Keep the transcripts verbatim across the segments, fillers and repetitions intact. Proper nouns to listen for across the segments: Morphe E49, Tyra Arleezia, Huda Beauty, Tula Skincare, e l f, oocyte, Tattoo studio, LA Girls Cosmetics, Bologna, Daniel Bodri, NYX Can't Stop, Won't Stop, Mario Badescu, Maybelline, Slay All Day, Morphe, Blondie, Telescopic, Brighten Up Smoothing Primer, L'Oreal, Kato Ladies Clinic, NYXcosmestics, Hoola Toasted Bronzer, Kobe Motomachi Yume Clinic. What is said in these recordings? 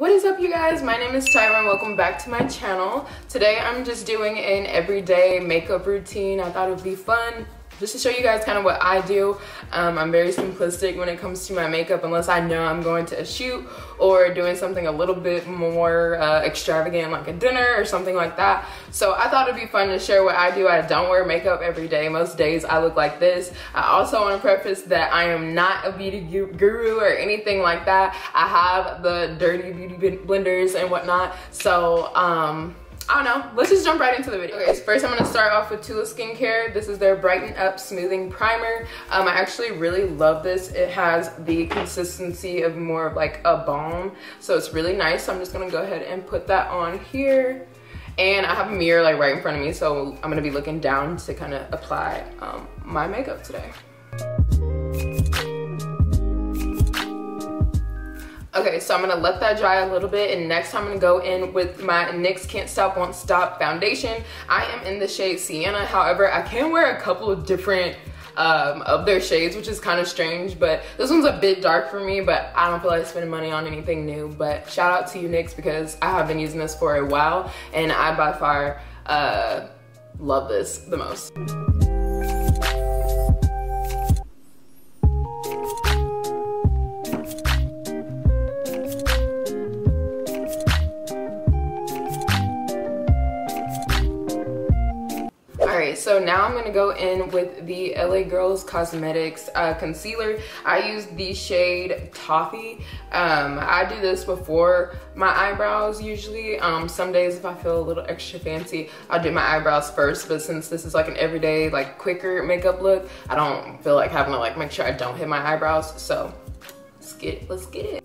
What is up, you guys? My name is Tyra and welcome back to my channel. Today I'm just doing an everyday makeup routine. I thought it would be fun just to show you guys kind of what I do. Um, I'm very simplistic when it comes to my makeup unless I know I'm going to a shoot or doing something a little bit more uh, extravagant like a dinner or something like that. So I thought it'd be fun to share what I do. I don't wear makeup every day. Most days I look like this. I also want to preface that I am not a beauty guru or anything like that. I have the dirty beauty blenders and whatnot. So, um, I don't know, let's just jump right into the video. Okay, so first I'm gonna start off with Tula Skincare. This is their Brighten Up Smoothing Primer. Um, I actually really love this. It has the consistency of more of like a balm, so it's really nice. So I'm just gonna go ahead and put that on here. And I have a mirror like right in front of me, so I'm gonna be looking down to kind of apply um, my makeup today. Okay, so I'm gonna let that dry a little bit, and next I'm gonna go in with my NYX Can't Stop, Won't Stop foundation. I am in the shade Sienna. However, I can wear a couple of different um, of their shades, which is kind of strange, but this one's a bit dark for me, but I don't feel like spending money on anything new. But shout out to you, NYX, because I have been using this for a while, and I by far uh, love this the most. So now I'm gonna go in with the L A Girls Cosmetics uh, concealer. I use the shade Toffee. Um, I do this before my eyebrows usually. Um, some days if I feel a little extra fancy, I'll do my eyebrows first, but since this is like an everyday, like quicker makeup look, I don't feel like having to like make sure I don't hit my eyebrows. So let's get, let's get it.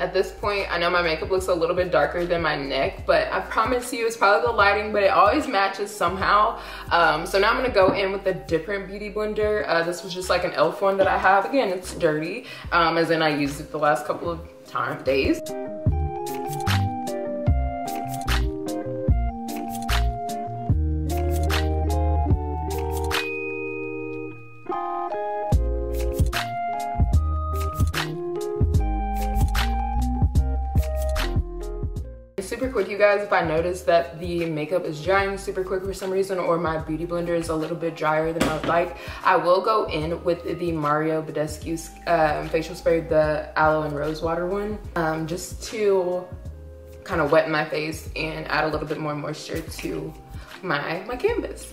At this point, I know my makeup looks a little bit darker than my neck, but I promise you it's probably the lighting, but it always matches somehow. Um, so now I'm gonna go in with a different beauty blender. Uh, this was just like an e l f one that I have. Again, it's dirty, um, as in I used it the last couple of time, days. Super quick, you guys, if I notice that the makeup is drying super quick for some reason, or my beauty blender is a little bit drier than I would like, I will go in with the Mario Badescu um, facial spray, the aloe and rose water one, um, just to kind of wet my face and add a little bit more moisture to my, my canvas.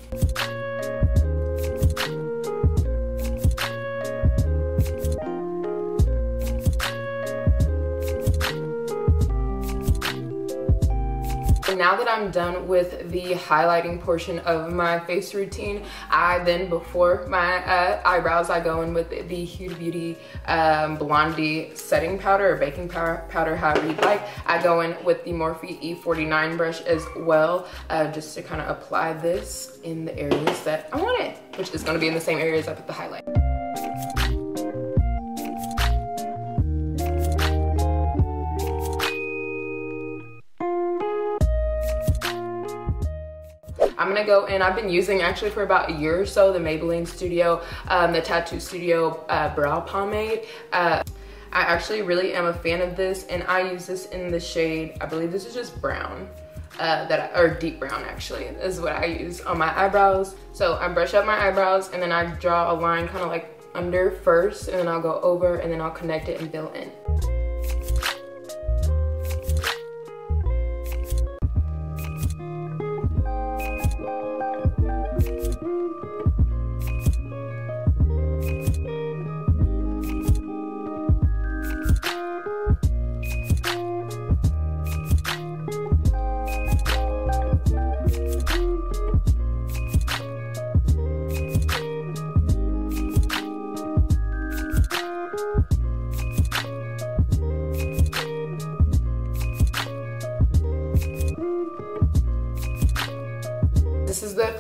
Now that I'm done with the highlighting portion of my face routine, I then, before my uh, eyebrows, I go in with the Huda Beauty um, Blondie setting powder or baking powder, powder, however you'd like. I go in with the Morphe E forty-nine brush as well, uh, just to kind of apply this in the areas that I want it, which is going to be in the same areas I put the highlight. I'm gonna go in, I've been using actually for about a year or so, the Maybelline Studio, um, the Tattoo Studio uh, Brow Pomade. Uh, I actually really am a fan of this, and I use this in the shade, I believe this is just brown, uh, that I, or deep brown actually, is what I use on my eyebrows. So I brush up my eyebrows, and then I draw a line kind of like under first, and then I'll go over, and then I'll connect it and fill in.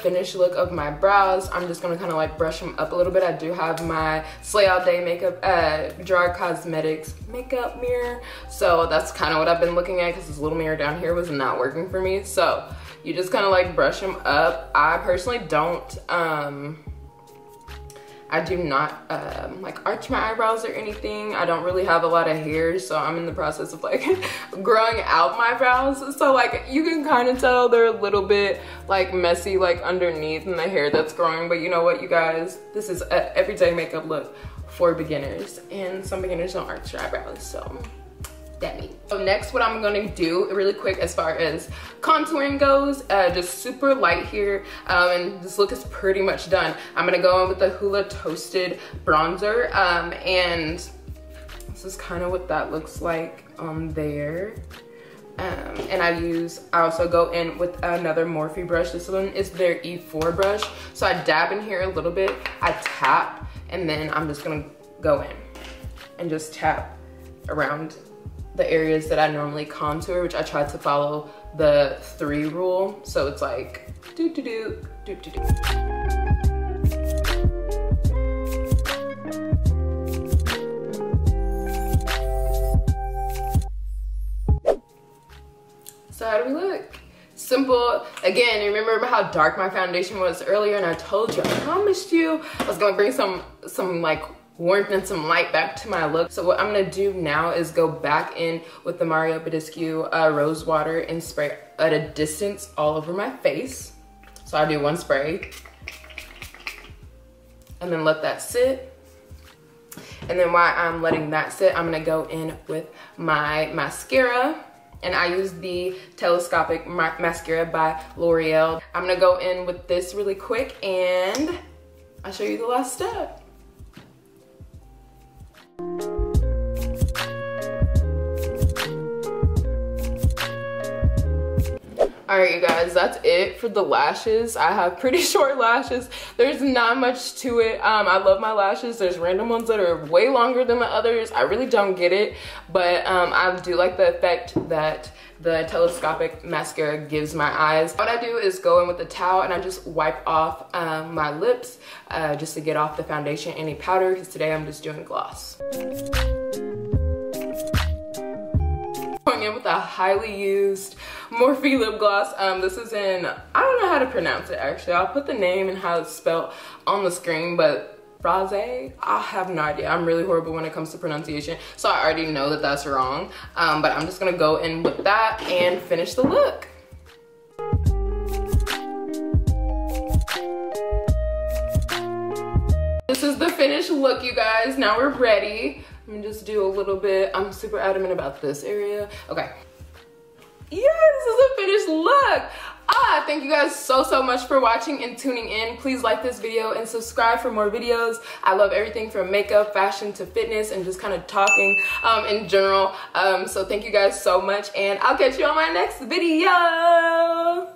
Finished look of my brows. I'm just gonna kind of like brush them up a little bit. I do have my Slay All Day makeup, uh, Dry Cosmetics makeup mirror. So that's kind of what I've been looking at, because this little mirror down here was not working for me. So you just kind of like brush them up. I personally don't, um, I do not um, like arch my eyebrows or anything. I don't really have a lot of hair, so I'm in the process of like growing out my brows. So like you can kind of tell they're a little bit like messy like underneath in the hair that's growing. But you know what, you guys, this is a everyday makeup look for beginners, and some beginners don't arch their eyebrows, so that me. So next, what I'm gonna do really quick as far as contouring goes, uh, just super light here, um, and this look is pretty much done. I'm gonna go in with the Hoola Toasted Bronzer, um, and this is kind of what that looks like on there. Um, and I use, I also go in with another Morphe brush. This one is their E four brush. So I dab in here a little bit, I tap, and then I'm just gonna go in and just tap around the areas that I normally contour, which I try to follow the three rule. So it's like do do do do do do. So how do we look? Simple. Again, remember how dark my foundation was earlier, and I told you, I promised you I was gonna bring some some like warmth and some light back to my look. So what I'm gonna do now is go back in with the Mario Badescu uh, rose water and spray at a distance all over my face. So I do one spray and then let that sit. And then while I'm letting that sit, I'm gonna go in with my mascara. And I use the Telescopic ma mascara by L'Oreal. I'm gonna go in with this really quick and I'll show you the last step. All right, you guys, that's it for the lashes. I have pretty short lashes. There's not much to it. Um, I love my lashes. There's random ones that are way longer than the others. I really don't get it, but um, I do like the effect that the Telescopic mascara gives my eyes. What I do is go in with a towel and I just wipe off um, my lips uh, just to get off the foundation, any powder, because today I'm just doing gloss. Going in with a highly used Morphe lip gloss. Um, this is in, I don't know how to pronounce it actually. I'll put the name and how it's spelled on the screen, but Rosé? I have no idea. I'm really horrible when it comes to pronunciation, so I already know that that's wrong. Um, but I'm just gonna go in with that and finish the look. This is the finished look, you guys. Now we're ready. Let me just do a little bit. I'm super adamant about this area. Okay. Yeah, this is a finished look. Ah, thank you guys so, so much for watching and tuning in. Please like this video and subscribe for more videos. I love everything from makeup, fashion to fitness, and just kind of talking um, in general. Um, so thank you guys so much, and I'll catch you on my next video.